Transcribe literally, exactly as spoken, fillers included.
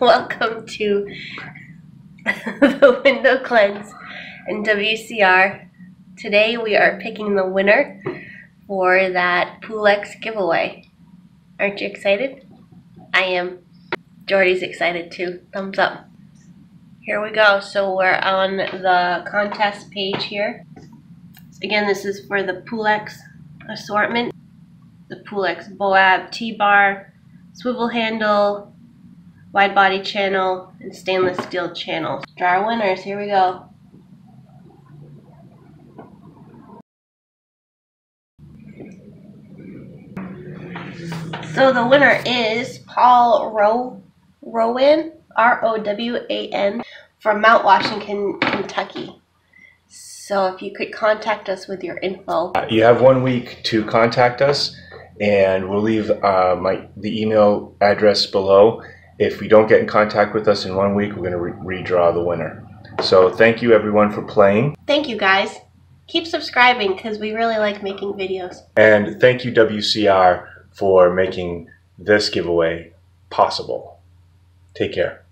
Welcome to the Window Cleanse and W C R. Today we are picking the winner for that Pulex giveaway. Aren't you excited? I am. Jordy's excited too. Thumbs up. Here we go. So we're on the contest page here. Again, this is for the Pulex assortment. The Pulex Boab T-bar, swivel handle, wide body channel, and stainless steel channels. Draw our winners, here we go. So the winner is Paul Row Rowan, R O W A N, from Mount Washington, Kentucky. So if you could contact us with your info. You have one week to contact us, and we'll leave uh, my, the email address below. If you don't get in contact with us in one week, we're going to re redraw the winner. So thank you everyone for playing. Thank you guys. Keep subscribing because we really like making videos. And thank you W C R for making this giveaway possible. Take care.